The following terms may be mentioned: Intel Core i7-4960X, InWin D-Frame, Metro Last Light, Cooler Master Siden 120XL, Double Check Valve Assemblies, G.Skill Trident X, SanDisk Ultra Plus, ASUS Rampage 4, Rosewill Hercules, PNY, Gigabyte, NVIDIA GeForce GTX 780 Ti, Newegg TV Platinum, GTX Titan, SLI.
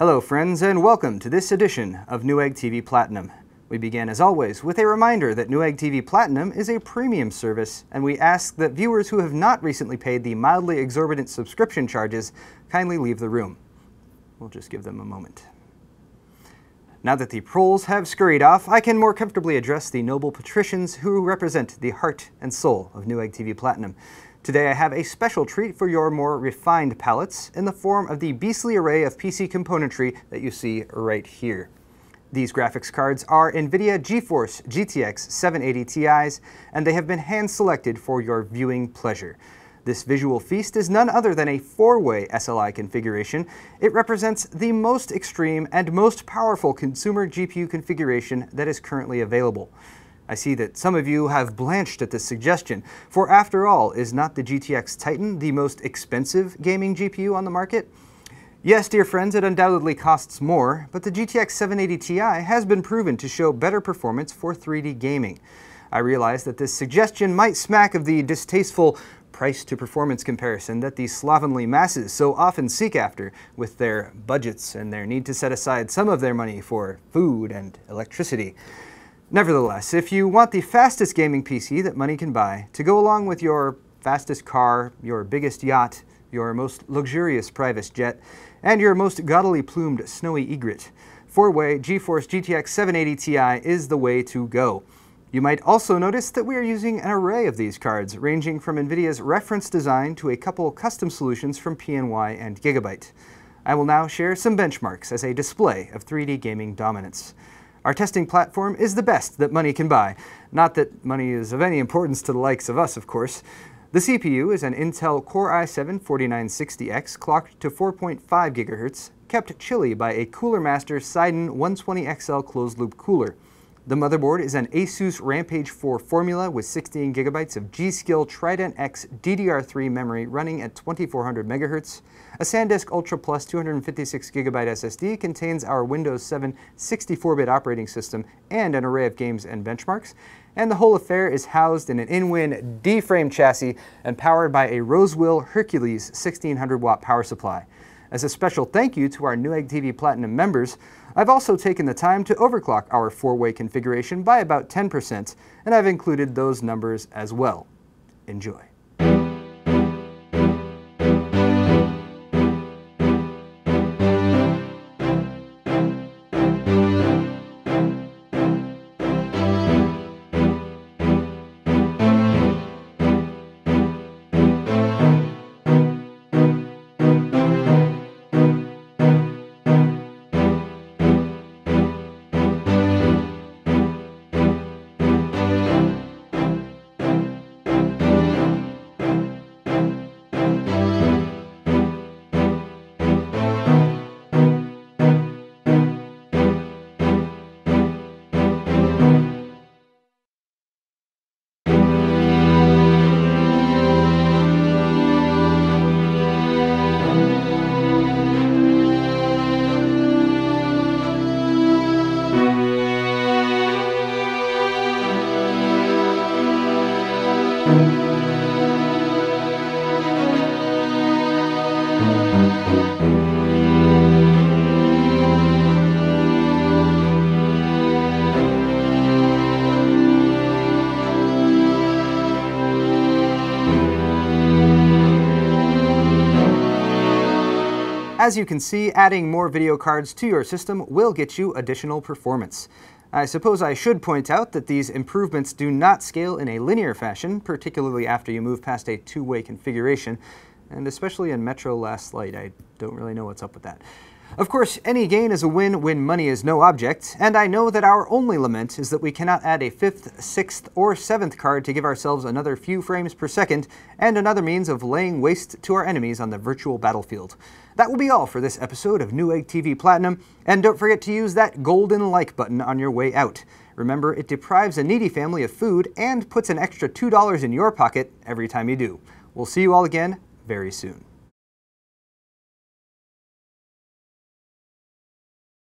Hello friends, and welcome to this edition of Newegg TV Platinum. We begin as always with a reminder that Newegg TV Platinum is a premium service, and we ask that viewers who have not recently paid the mildly exorbitant subscription charges kindly leave the room. We'll just give them a moment. Now that the proles have scurried off, I can more comfortably address the noble patricians who represent the heart and soul of Newegg TV Platinum. Today I have a special treat for your more refined palettes in the form of the beastly array of PC componentry that you see right here. These graphics cards are NVIDIA GeForce GTX 780 Ti's, and they have been hand-selected for your viewing pleasure. This visual feast is none other than a four-way SLI configuration. It represents the most extreme and most powerful consumer GPU configuration that is currently available. I see that some of you have blanched at this suggestion, for after all, is not the GTX Titan the most expensive gaming GPU on the market? Yes, dear friends, it undoubtedly costs more, but the GTX 780 Ti has been proven to show better performance for 3D gaming. I realize that this suggestion might smack of the distasteful price-to-performance comparison that the slovenly masses so often seek after with their budgets and their need to set aside some of their money for food and electricity. Nevertheless, if you want the fastest gaming PC that money can buy, to go along with your fastest car, your biggest yacht, your most luxurious private jet, and your most gaudily plumed snowy egret, four-way GeForce GTX 780 Ti is the way to go. You might also notice that we are using an array of these cards, ranging from NVIDIA's reference design to a couple custom solutions from PNY and Gigabyte. I will now share some benchmarks as a display of 3D gaming dominance. Our testing platform is the best that money can buy. Not that money is of any importance to the likes of us, of course. The CPU is an Intel Core i7-4960X clocked to 4.5 GHz, kept chilly by a Cooler Master Siden 120XL closed-loop cooler. The motherboard is an ASUS Rampage 4 formula with 16 GB of G.Skill Trident X DDR3 memory running at 2400 MHz. A SanDisk Ultra Plus 256GB SSD contains our Windows 7 64-bit operating system and an array of games and benchmarks. And the whole affair is housed in an InWin D-Frame chassis and powered by a Rosewill Hercules 1600-watt power supply. As a special thank you to our Newegg TV Platinum members, I've also taken the time to overclock our four-way configuration by about 10%, and I've included those numbers as well. Enjoy. As you can see, adding more video cards to your system will get you additional performance. I suppose I should point out that these improvements do not scale in a linear fashion, particularly after you move past a two-way configuration, and especially in Metro Last Light. I don't really know what's up with that. Of course, any gain is a win when money is no object, and I know that our only lament is that we cannot add a fifth, sixth, or seventh card to give ourselves another few frames per second and another means of laying waste to our enemies on the virtual battlefield. That will be all for this episode of Newegg TV Platinum, and don't forget to use that golden like button on your way out. Remember, it deprives a needy family of food and puts an extra $2 in your pocket every time you do. We'll see you all again very soon.